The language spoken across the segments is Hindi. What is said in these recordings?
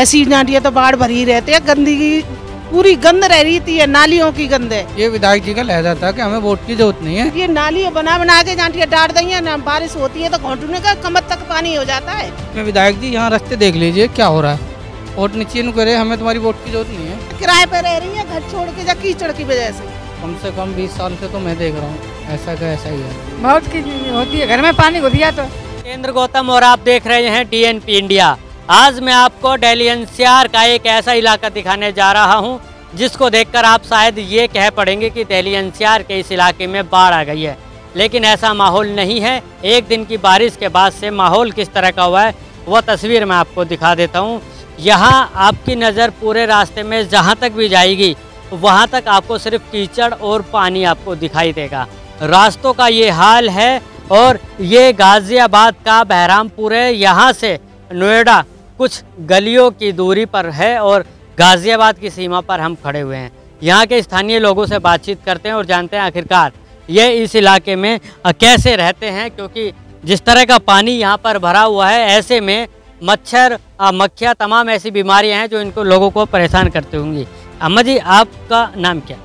ऐसी नालियाँ तो बाढ़ भरी रहते हैं, गंदगी पूरी गंद रह रही थी, नालियों की गंद है। ये विधायक जी का लहजा था कि हमें वोट की जरूरत नहीं है। ये नालियाँ बना बना के झांटियाँ डाल दी है, बारिश होती है तो घोटने का कमर तक पानी हो जाता है। विधायक जी यहाँ रास्ते देख लीजिए क्या हो रहा है, वोट निश्चित करे, हमें तुम्हारी वोट की जरूरत नहीं है। किराए पर रह रही है घर छोड़ के जा कीचड़ की वजह से कम 20 साल से तो मैं देख रहा हूँ ऐसा का ऐसा ही है। बहुत की होती है घर में पानी घुस गया तो। जितेंद्र गौतम और आप देख रहे हैं टीएनपी इंडिया। आज मैं आपको दिल्ली एनसीआर का एक ऐसा इलाका दिखाने जा रहा हूँ जिसको देखकर आप शायद ये कह पड़ेंगे कि दिल्ली एनसीआर के इस इलाके में बाढ़ आ गई है, लेकिन ऐसा माहौल नहीं है। एक दिन की बारिश के बाद से माहौल किस तरह का हुआ है वह तस्वीर मैं आपको दिखा देता हूँ। यहाँ आपकी नज़र पूरे रास्ते में जहाँ तक भी जाएगी वहाँ तक आपको सिर्फ कीचड़ और पानी आपको दिखाई देगा। रास्तों का ये हाल है और ये गाज़ियाबाद का बहरामपुर है। यहाँ से नोएडा कुछ गलियों की दूरी पर है और गाज़ियाबाद की सीमा पर हम खड़े हुए हैं। यहाँ के स्थानीय लोगों से बातचीत करते हैं और जानते हैं आखिरकार ये इस इलाके में कैसे रहते हैं, क्योंकि जिस तरह का पानी यहाँ पर भरा हुआ है ऐसे में मच्छर मक्खियाँ तमाम ऐसी बीमारियां हैं जो इनको लोगों को परेशान करती होंगी। अम्मा जी आपका नाम क्या?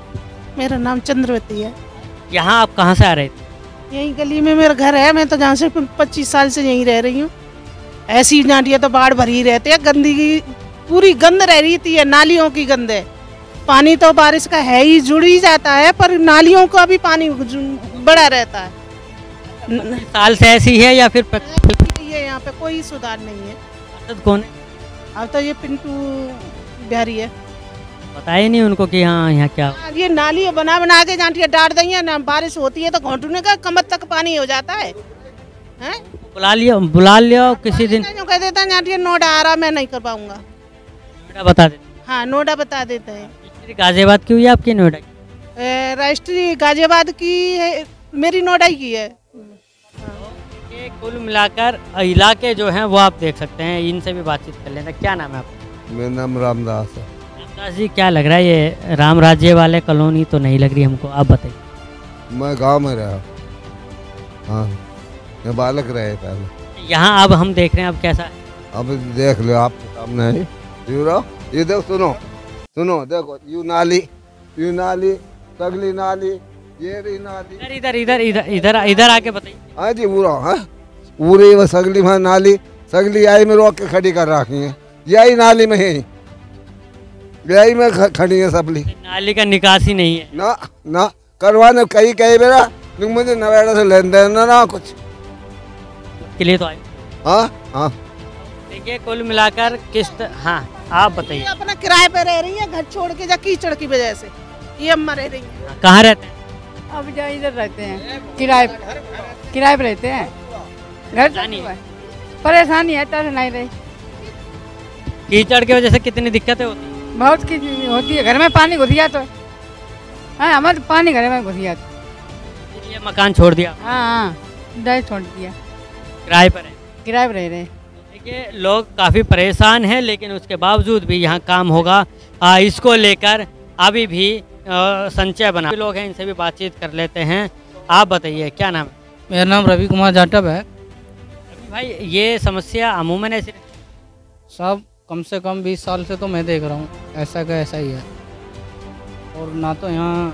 मेरा नाम चंद्रवती है। यहाँ आप कहाँ से आ रहे थे? यहीं गली में मेरा घर है, मैं तो जहाँ से 25 साल से यहीं रह रही हूँ। ऐसी नालियाँ तो बाढ़ भरी रहते हैं, गंदगी पूरी गंद रह रही थी, नालियों की गंद है। पानी तो बारिश का है ही, जुड़ ही जाता है, पर नालियों का भी पानी बड़ा रहता है। साल से ऐसी है या फिर है, यहाँ पे कोई सुधार नहीं है। कौन है? अब तो ये पिंटू बिहारी है। बताया नहीं उनको कि यहाँ क्या? ये नाली बना बना के झांटियाँ डाल दी है, बारिश होती है तो घोटने का कमर तक पानी हो जाता है। बुला लिया किसी दिन कह देता है नोएडा आ रहा, मैं नहीं कर पाऊंगा। नोएडा बता देते? हाँ नोएडा बता देते हैं। गाजियाबाद की हुई है आपकी? नोएडा की। राष्ट्रीय गाजियाबाद की है, मेरी नोएडा की है। कुल मिलाकर इलाके जो हैं वो आप देख सकते हैं। इनसे भी बातचीत कर लेना। क्या नाम है आपका? मेरा नाम रामदास है। रामदास जी क्या लग रहा है ये राम राज्य वाले कॉलोनी तो नहीं लग रही हमको, आप बताइए। मैं गांव में रहा, हाँ मैं बालक रहे पहले। यहाँ अब हम देख रहे हैं, अब कैसा है? अब देख लो आपके सामने है। ये देखो, सुनो देखो, यू नाली तगली नाली, ये रही नाली। इधर आके बताइए। हाँ जी बुरा है पूरी वो सगली में नाली, सगली आई में रोक के खड़ी कर रखी है, यही नाली में है, यही में खड़ी है सबली। नाली का निकासी नहीं है ना ना करवाने कहीं कहीं मेरा, लेकिन मुझे नोएडा से लेन देन ना कुछ के लिए तो आए। हाँ देखिए कुल मिलाकर किस्त। हाँ आप बताइए। अपना किराए पे रह रही है घर छोड़ के जा कीचड़ की वजह से। ये अम्मा रह रही है। कहाँ रहते हैं अब? जा इधर रहते हैं, किराए पे रहते हैं। घर परेशानी है तरह नहीं रही। कीचड़ की वजह से कितनी दिक्कतें होती है? बहुत की होती है, घर में पानी घुस गया तो है, हमारे तो पानी घर में घुस गया तो मकान छोड़ दिया। हाँ छोड़ दिया, किराए पर रह रहे। देखिए लोग काफ़ी परेशान हैं, लेकिन उसके बावजूद भी यहाँ काम होगा। इसको लेकर अभी भी संचय बना। लोग हैं इनसे भी बातचीत कर लेते हैं। आप बताइए क्या नाम? मेरा नाम रवि कुमार जाटव है। भाई ये समस्या अमूमन ऐसी साहब कम से कम 20 साल से तो मैं देख रहा हूँ ऐसा का ऐसा ही है। और ना तो यहाँ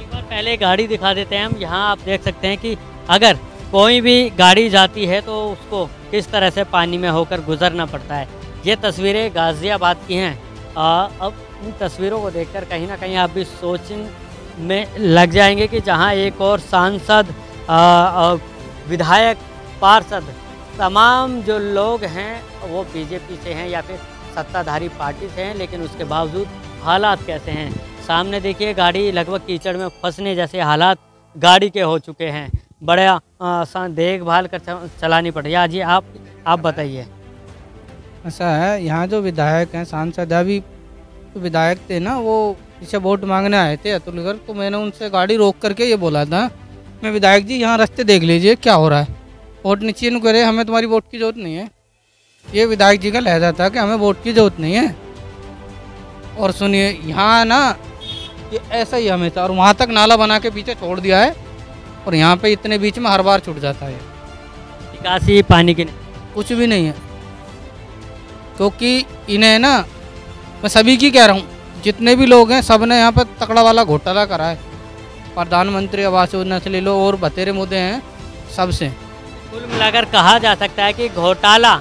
एक बार पहले गाड़ी दिखा देते हैं हम। यहाँ आप देख सकते हैं कि अगर कोई भी गाड़ी जाती है तो उसको किस तरह से पानी में होकर गुजरना पड़ता है। ये तस्वीरें गाज़ियाबाद की हैं। अब इन तस्वीरों को देखकर कहीं ना कहीं आप भी सोचने में लग जाएंगे कि जहाँ एक और सांसद विधायक पार्षद तमाम जो लोग हैं वो बीजेपी से हैं या फिर सत्ताधारी पार्टी से हैं, लेकिन उसके बावजूद हालात कैसे हैं। सामने देखिए गाड़ी लगभग कीचड़ में फंसने जैसे हालात गाड़ी के हो चुके हैं। बड़ा देखभाल कर चलानी पड़ रही है। जी आप बताइए। ऐसा है यहाँ जो विधायक हैं सांसद अभी विधायक थे ना, वो पीछे वोट मांगने आए थे अतुलगढ़, तो मैंने उनसे गाड़ी रोक करके ये बोला था मैं विधायक जी यहाँ रास्ते देख लीजिए क्या हो रहा है, वोट निश्चित न करे, हमें तुम्हारी वोट की जरूरत नहीं है। ये विधायक जी का लहजा था कि हमें वोट की जरूरत नहीं है। और सुनिए यहाँ ना ये ऐसा ही हमेशा, और वहाँ तक नाला बना के पीछे छोड़ दिया है, और यहाँ पे इतने बीच में हर बार छूट जाता है। निकासी पानी की कुछ भी नहीं है। क्योंकि इन्हें ना मैं सभी की कह रहा हूँ, जितने भी लोग हैं सब ने यहाँ पर तकड़ा वाला घोटाला करा है। प्रधानमंत्री आवास योजना से ले लो और बतेरे मुद्दे हैं सबसे। कुल मिलाकर कहा जा सकता है कि घोटाला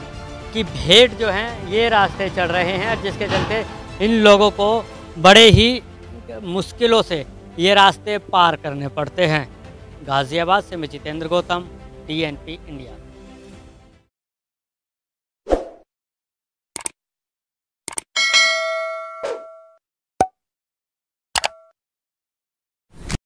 की भेंट जो है ये रास्ते चढ़ रहे हैं, जिसके चलते इन लोगों को बड़े ही मुश्किलों से ये रास्ते पार करने पड़ते हैं। गाज़ियाबाद से मैं जितेंद्र गौतम, TNP इंडिया।